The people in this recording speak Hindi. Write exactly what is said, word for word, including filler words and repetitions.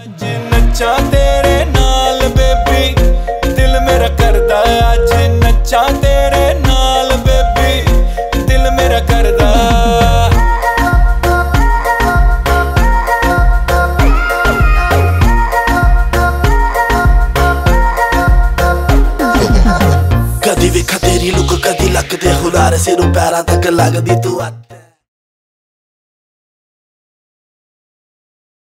आज नचा तेरे नाल बेबी, दिल मेरा करदा आज नचा तेरे नाल बेबी, दिल मेरा करदा। कदी वेखा तेरी लुक, कदी लगदे हुलारे, सिरों पैरां तक लगदी तू।